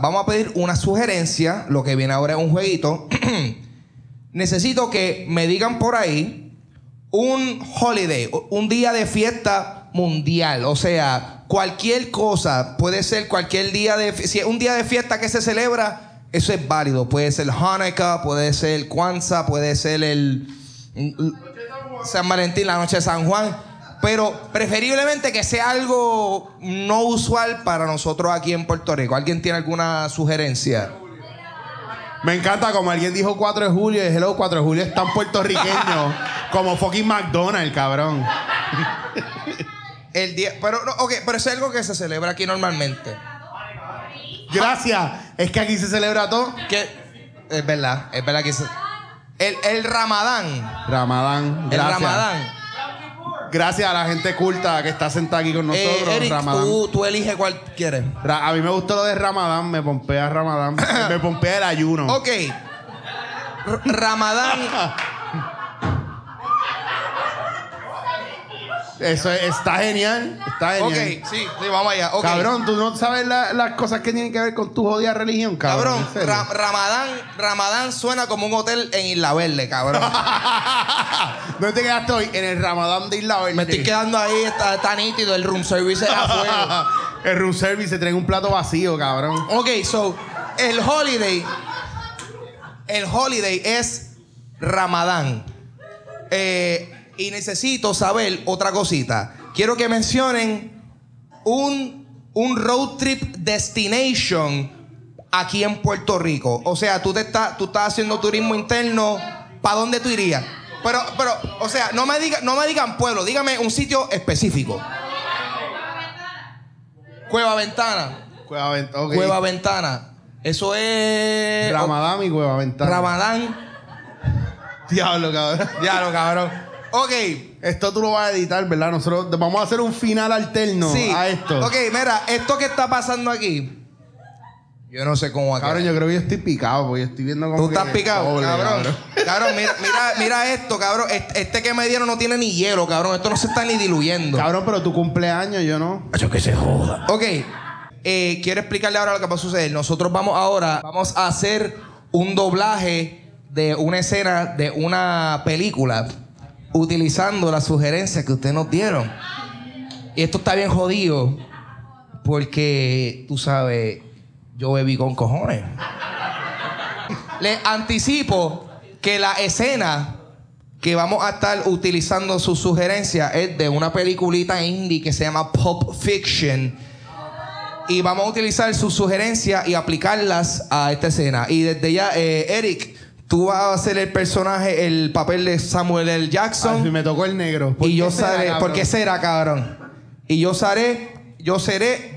Vamos a pedir una sugerencia. Lo que viene ahora es un jueguito. Necesito que me digan por ahí un holiday, un día de fiesta mundial. O sea, cualquier cosa. Puede ser cualquier día de... Si es un día de fiesta que se celebra, eso es válido. Puede ser Hanukkah, puede ser Kwanzaa, puede ser San Valentín, la noche de San Juan. Pero preferiblemente que sea algo no usual para nosotros aquí en Puerto Rico. ¿Alguien tiene alguna sugerencia? Me encanta como alguien dijo 4 de julio y hello, 4 de julio es tan puertorriqueño como fucking McDonald's, cabrón. El día, pero no, okay, pero es algo que se celebra aquí normalmente. Gracias. Es que aquí se celebra todo. Que, es verdad que se... El Ramadán. Ramadán. Gracias. El Ramadán. Gracias a la gente culta que está sentada aquí con nosotros. Eric, Ramadán. Tú eliges cuál quieres. A mí me gusta lo de Ramadán, me pompea Ramadán. Me pompea el ayuno. Ok. Ramadán. Eso está genial. Está genial. Ok, sí, vamos allá. Okay. Cabrón, tú no sabes las cosas que tienen que ver con tu jodida religión, cabrón. Cabrón, Ramadán suena como un hotel en Isla Verde, cabrón. ¿Dónde te quedaste hoy? En el Ramadán de Isla Verde. Me estoy quedando ahí, está nítido. El room service es afuera. El room service se trae un plato vacío, cabrón. Ok, so, el holiday es Ramadán. Y necesito saber otra cosita. Quiero que mencionen un road trip destination aquí en Puerto Rico. O sea, tú estás haciendo turismo interno. ¿Para dónde tú irías? Pero o sea, no me digan pueblo. Dígame un sitio específico. Cueva Ventana. Okay. Cueva Ventana. Eso es... Ramadán y Cueva Ventana. Ramadán. Diablo, cabrón. Ok. Esto tú lo vas a editar, ¿verdad? Nosotros vamos a hacer un final alterno a esto. Ok, mira, esto que está pasando aquí. Yo no sé cómo va a quedar. Cabrón, yo creo que yo estoy picado, porque yo estoy viendo cómo... ¿Tú estás picado? Pobre, cabrón. Cabrón, mira esto, cabrón. Este que me dieron no tiene ni hielo, cabrón. Esto no se está ni diluyendo. Cabrón, pero tu cumpleaños, yo no. Eso que se joda. Ok. Quiero explicarle ahora lo que va a suceder. Nosotros vamos a hacer un doblaje de una escena de una película, utilizando las sugerencias que ustedes nos dieron. Y esto está bien jodido porque, tú sabes, yo bebí con cojones. Les anticipo que la escena que vamos a estar utilizando sus sugerencias es de una peliculita indie que se llama Pulp Fiction. Y vamos a utilizar sus sugerencias y aplicarlas a esta escena. Y desde ya, Eric, tú vas a hacer el personaje, el papel de Samuel L. Jackson. Ay, me tocó el negro. Y yo seré... ¿Por qué será, cabrón? Y yo seré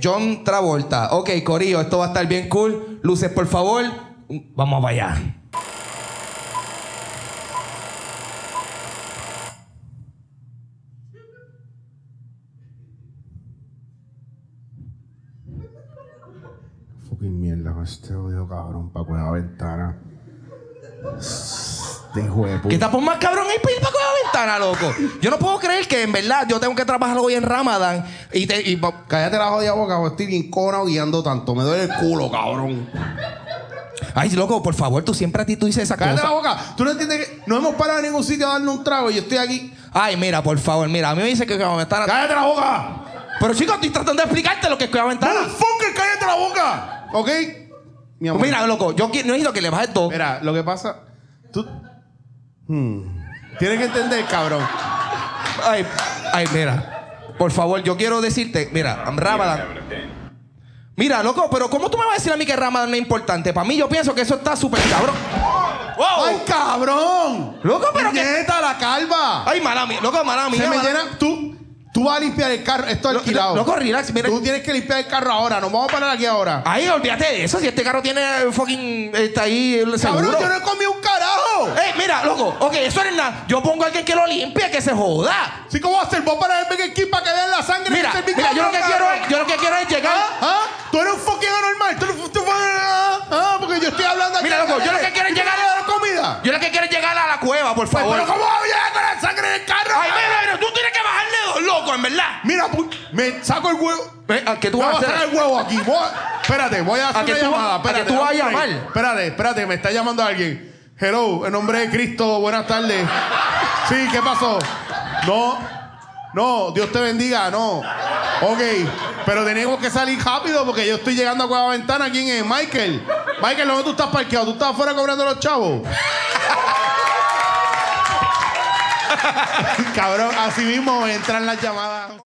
John Travolta. Ok, corillo, esto va a estar bien cool. Luces, por favor. Vamos allá. Fucking mierda con este odio, cabrón, pa' Cueva Ventana. Que tapón más cabrón el pil para Cueva Ventana, loco. Yo no puedo creer que en verdad yo tengo que trabajar hoy en Ramadán. Cállate la jodida boca, porque estoy bien cobrado guiando tanto. Me duele el culo, cabrón. Ay, loco, por favor, tú siempre a ti tú dices esa cosa. Cállate la boca. Tú no entiendes que no hemos parado en ningún sitio a darle un trago y yo estoy aquí. Ay, mira, por favor, mira. A mí me dice que Cueva Ventana. ¡Cállate la boca! Pero chicos, estoy tratando de explicarte lo que es Cueva Ventana. ¡Fucker, cállate la boca! ¿Ok? Mira, loco, yo no he ido que le bajes todo. Mira, lo que pasa... Tú... Tienes que entender, cabrón. Ay, mira. Por favor, yo quiero decirte... Mira, Ramadán... Mira, loco, pero ¿cómo tú me vas a decir a mí que Ramadán no es importante? Para mí yo pienso que eso está súper cabrón. ¡Wow! ¡Ay, cabrón! Loco, pero que... ¡Neta, la calva! ¡Ay, mala mía! Loco, mala mía. Se me llena... Tú vas a limpiar el carro, esto alquilado. Loco, relax, mira. Tú tienes que limpiar el carro ahora, nos vamos a parar aquí ahora. Ay, olvídate de eso, si este carro tiene fucking... Está ahí el seguro. Cabrón, yo no he comido un carajo. Mira, loco, ok, eso no es nada. Yo pongo a alguien que lo limpie, que se joda. Sí, ¿cómo vas a hacer vos para verme aquí para que vean la sangre? Mira, que mira, yo lo que quiero es llegar... ¿Ah? Tú eres un fucking anormal, porque yo estoy hablando aquí. Mira, loco, yo lo que quiero es llegar... a la comida. Yo lo que quiero es llegar a la cueva, por favor. Pero ¿cómo vas a llegar con la sangre del carro? Ay, mira, tú tienes que bajarle dos, loco, en verdad. Mira, me saco el huevo. ¿Qué tú vas a hacer? Voy a hacer el huevo aquí. Espérate, voy a hacer una llamada. Espérate, ¿a que tú vas a llamar? Espérate, me está llamando alguien. Hello, en nombre de Cristo, buenas tardes. Sí, ¿qué pasó? No, Dios te bendiga, no. Ok, pero tenemos que salir rápido porque yo estoy llegando a Cueva Ventana. ¿Quién es? Michael. Michael, ¿dónde tú estás parqueado? ¿Tú estás afuera cobrando a los chavos? Cabrón, así mismo entran las llamadas.